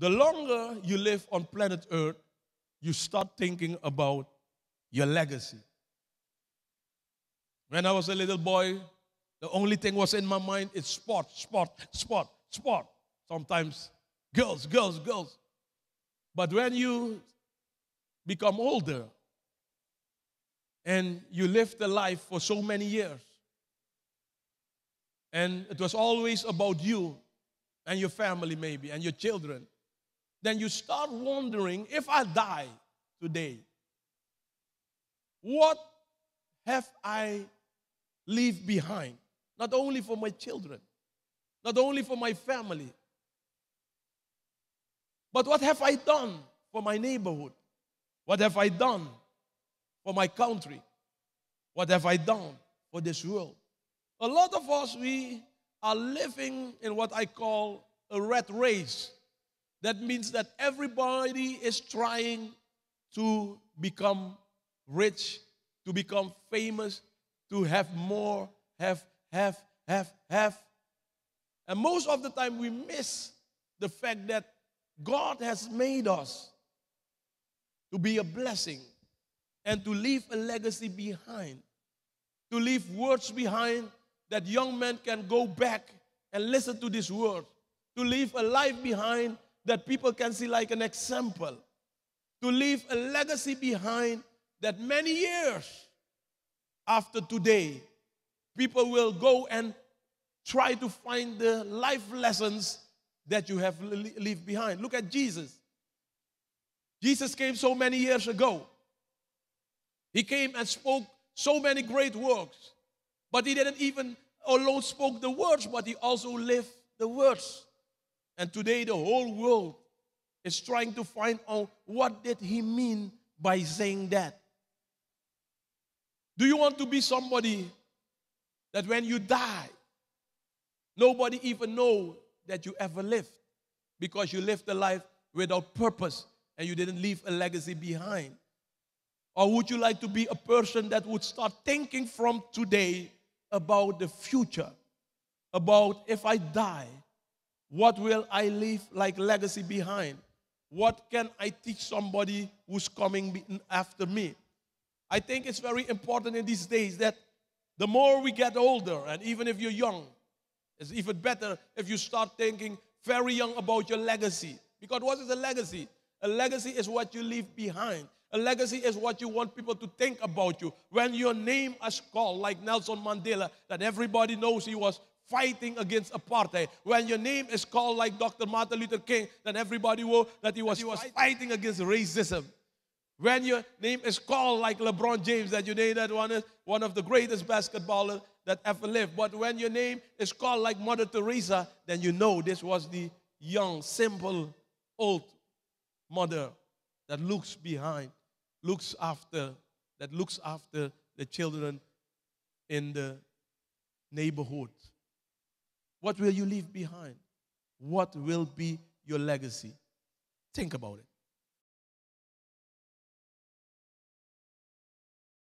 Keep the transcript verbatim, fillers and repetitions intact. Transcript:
The longer you live on planet Earth, you start thinking about your legacy. When I was a little boy, the only thing was in my mind is sport, sport, sport, sport. Sometimes girls, girls, girls. But when you become older and you live the life for so many years, and it was always about you and your family maybe and your children, then you start wondering, if I die today, what have I leave behind? Not only for my children, not only for my family, but what have I done for my neighborhood? What have I done for my country? What have I done for this world? A lot of us, we are living in what I call a rat race. That means that everybody is trying to become rich, to become famous, to have more, have, have, have, have. And most of the time we miss the fact that God has made us to be a blessing and to leave a legacy behind, to leave words behind that young men can go back and listen to this word, to leave a life behind that people can see like an example, to leave a legacy behind that many years after today, people will go and try to find the life lessons that you have left behind. Look at Jesus. Jesus came so many years ago. He came and spoke so many great words, but he didn't even alone spoke the words, but he also lived the words. And today the whole world is trying to find out what did he mean by saying that. Do you want to be somebody that when you die, nobody even knows that you ever lived, because you lived a life without purpose and you didn't leave a legacy behind? Or would you like to be a person that would start thinking from today about the future, about if I die, what will I leave like legacy behind? What can I teach somebody who's coming after me? I think it's very important in these days that the more we get older, and even if you're young, it's even better if you start thinking very young about your legacy. Because what is a legacy? A legacy is what you leave behind. A legacy is what you want people to think about you. When your name is called, like Nelson Mandela, that everybody knows he was fighting against apartheid. When your name is called like Doctor Martin Luther King, then everybody will that he was, he was fighting against racism. When your name is called like LeBron James, that you know that one is one of the greatest basketballers that ever lived. But when your name is called like Mother Teresa, then you know this was the young, simple, old mother that looks behind, looks after, that looks after the children in the neighborhood. What will you leave behind? What will be your legacy? Think about it.